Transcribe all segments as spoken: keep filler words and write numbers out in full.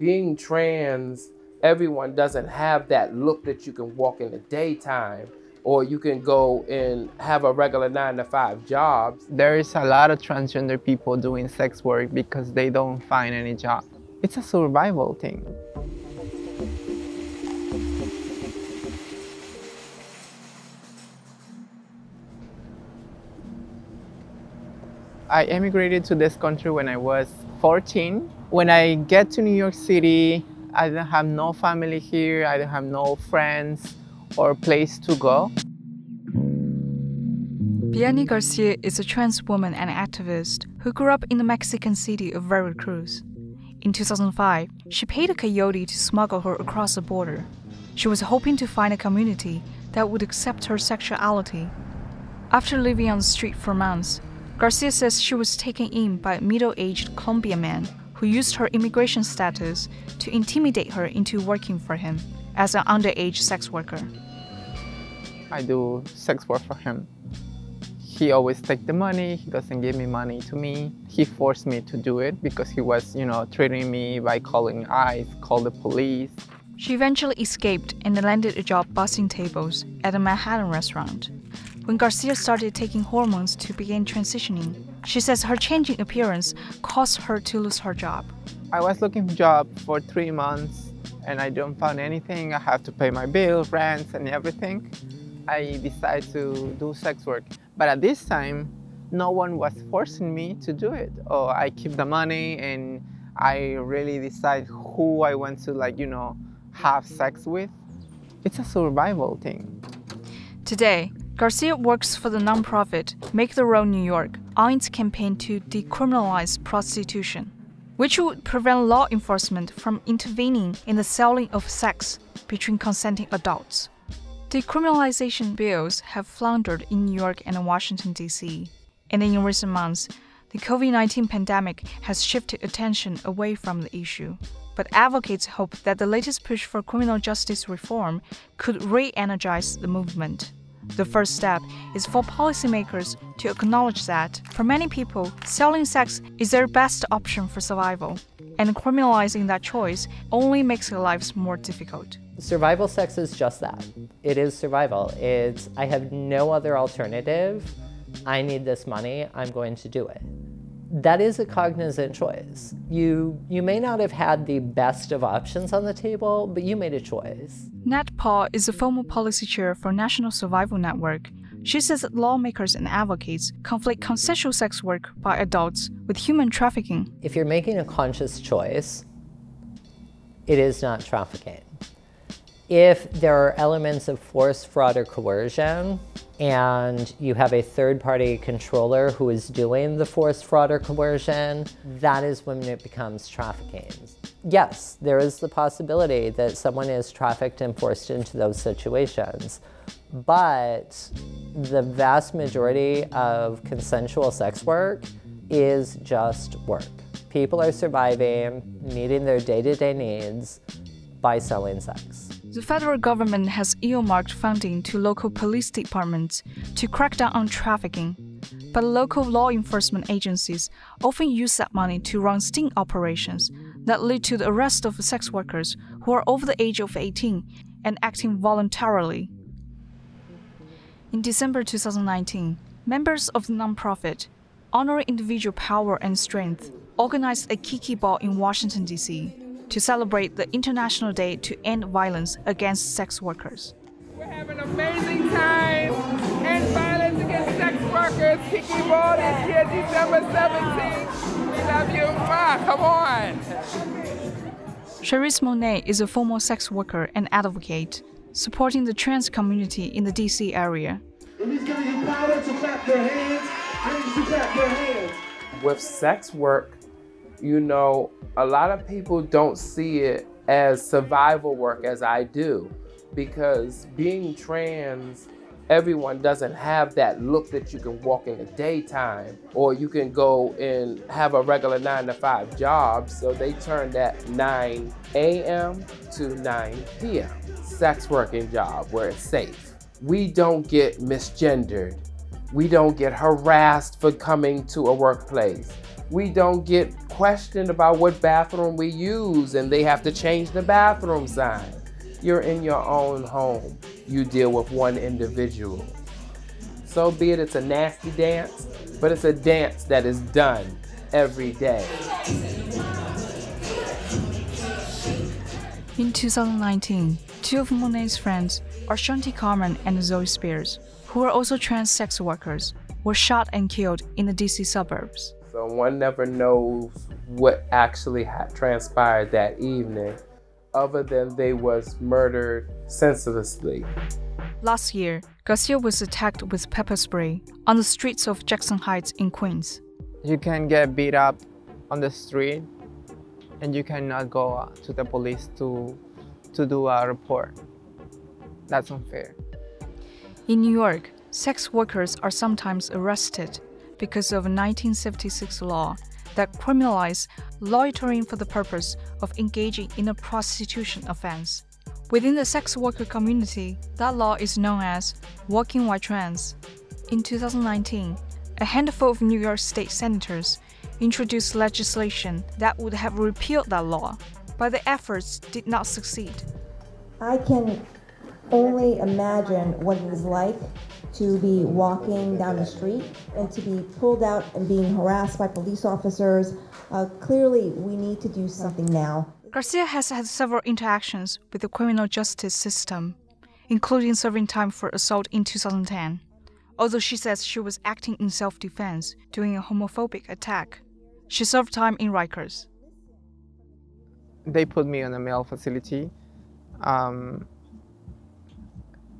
being trans, everyone doesn't have that look that you can walk in the daytime or you can go and have a regular nine to five jobs. There is a lot of transgender people doing sex work because they don't find any job. It's a survival thing. I immigrated to this country when I was fourteen. When I get to New York City, I didn't have no family here, I didn't have no friends or place to go. Bianey Garcia is a trans woman and activist who grew up in the Mexican city of Veracruz. In two thousand five, she paid a coyote to smuggle her across the border. She was hoping to find a community that would accept her sexuality. After living on the street for months, Garcia says she was taken in by a middle-aged Colombian man who used her immigration status to intimidate her into working for him as an underage sex worker. I do sex work for him. He always takes the money, he doesn't give me money to me. He forced me to do it because he was, you know, treating me by calling ICE, call the police. She eventually escaped and landed a job bussing tables at a Manhattan restaurant. When Garcia started taking hormones to begin transitioning, she says her changing appearance caused her to lose her job. I was looking for a job for three months and I don't find anything. I have to pay my bill, rent and everything. I decided to do sex work. But at this time, no one was forcing me to do it. Or I keep the money and I really decide who I want to, like, you know, have sex with. It's a survival thing. Today, Garcia works for the nonprofit Make the Road New York on its campaign to decriminalize prostitution, which would prevent law enforcement from intervening in the selling of sex between consenting adults. Decriminalization bills have floundered in New York and Washington, D C, and in recent months, the COVID nineteen pandemic has shifted attention away from the issue. But advocates hope that the latest push for criminal justice reform could re-energize the movement. The first step is for policymakers to acknowledge that, for many people, selling sex is their best option for survival, and criminalizing that choice only makes their lives more difficult. Survival sex is just that. It is survival. It's, I have no other alternative. I need this money. I'm going to do it. That is a cognizant choice. You, you may not have had the best of options on the table, but you made a choice. Nat Paul is a former policy chair for National Survival Network. She says that lawmakers and advocates conflate consensual sex work by adults with human trafficking. If you're making a conscious choice, it is not trafficking. If there are elements of force, fraud, or coercion, and you have a third-party controller who is doing the force, fraud, or coercion, that is when it becomes trafficking. Yes, there is the possibility that someone is trafficked and forced into those situations, but the vast majority of consensual sex work is just work. People are surviving, meeting their day-to-day needs by selling sex. The federal government has earmarked funding to local police departments to crack down on trafficking, but local law enforcement agencies often use that money to run sting operations that lead to the arrest of sex workers who are over the age of eighteen and acting voluntarily. In December two thousand nineteen, members of the nonprofit Honoring Individual Power and Strength organized a Kiki Ball in Washington, D C to celebrate the International Day to End Violence Against Sex Workers. We're having an amazing time. End violence against sex workers. Kiki Ball is here December seventeenth. We love you. Ma, come on. Charisse Monet is a former sex worker and advocate, supporting the trans community in the D C area. When he's giving you powder to clap their hands, I need you to clap their hands. With sex work, you know, a lot of people don't see it as survival work as I do, because being trans, everyone doesn't have that look that you can walk in the daytime or you can go and have a regular nine to five job. So they turn that nine A M to nine P M sex working job where it's safe. We don't get misgendered. We don't get harassed for coming to a workplace. we don't get questioned about what bathroom we use and they have to change the bathroom sign. You're in your own home. You deal with one individual. So be it, it's a nasty dance, but it's a dance that is done every day. In two thousand nineteen, two of Monet's friends, Ashanti Cameron and Zoe Spears, who were also trans sex workers, were shot and killed in the D C suburbs. So one never knows what actually transpired that evening, other than they was murdered senselessly. Last year, Garcia was attacked with pepper spray on the streets of Jackson Heights in Queens. You can get beat up on the street and you cannot go to the police to, to do a report. That's unfair. In New York, sex workers are sometimes arrested because of a nineteen seventy-six law that criminalized loitering for the purpose of engaging in a prostitution offense. Within the sex worker community, that law is known as walking while trans. In two thousand nineteen, a handful of New York state senators introduced legislation that would have repealed that law, but the efforts did not succeed. I can only imagine what it is like to be walking down the street and to be pulled out and being harassed by police officers. Uh, clearly, we need to do something now. Garcia has had several interactions with the criminal justice system, including serving time for assault in two thousand ten. Although she says she was acting in self-defense during a homophobic attack, she served time in Rikers. They put me in a male facility. Um,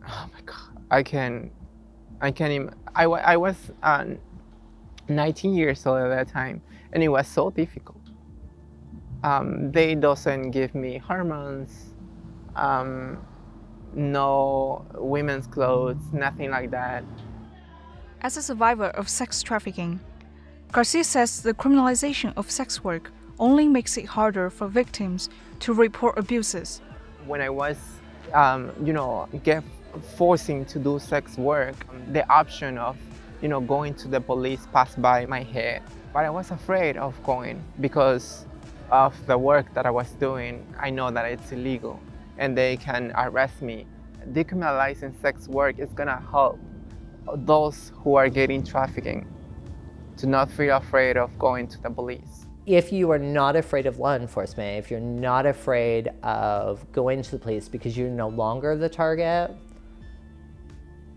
oh my God, I can. I can't even, I, I was uh, nineteen years old at that time, and it was so difficult. Um, they doesn't give me hormones, um, no women's clothes, nothing like that. As a survivor of sex trafficking, Garcia says the criminalization of sex work only makes it harder for victims to report abuses. When I was, um, you know, get forcing to do sex work, the option of, you know, going to the police passed by my head. But I was afraid of going because of the work that I was doing. I know that it's illegal and they can arrest me. Decriminalizing sex work is gonna help those who are getting trafficking to not feel afraid of going to the police. If you are not afraid of law enforcement, if you're not afraid of going to the police because you're no longer the target,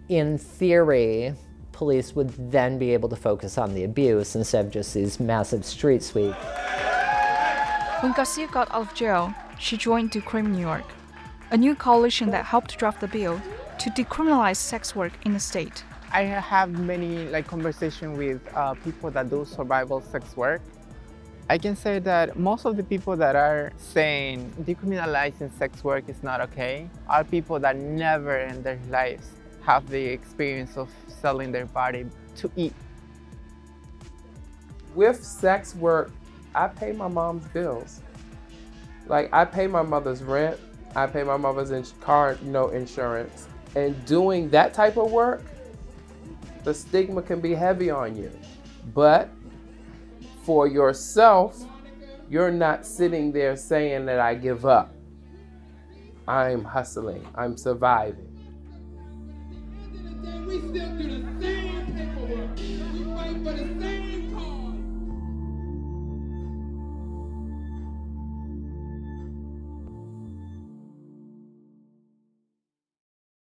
in theory, police would then be able to focus on the abuse instead of just these massive street sweeps. When Garcia got out of jail, she joined Decrim New York, a new coalition that helped draft the bill to decriminalize sex work in the state. I have many like conversations with uh, people that do survival sex work. I can say that most of the people that are saying decriminalizing sex work is not okay are people that never in their lives have the experience of selling their body to eat. With sex work, I pay my mom's bills. Like, I pay my mother's rent, I pay my mother's ins car no insurance, and doing that type of work, the stigma can be heavy on you. But for yourself, you're not sitting there saying that I give up. I'm hustling, I'm surviving. We still do the same paperwork. We fight for the same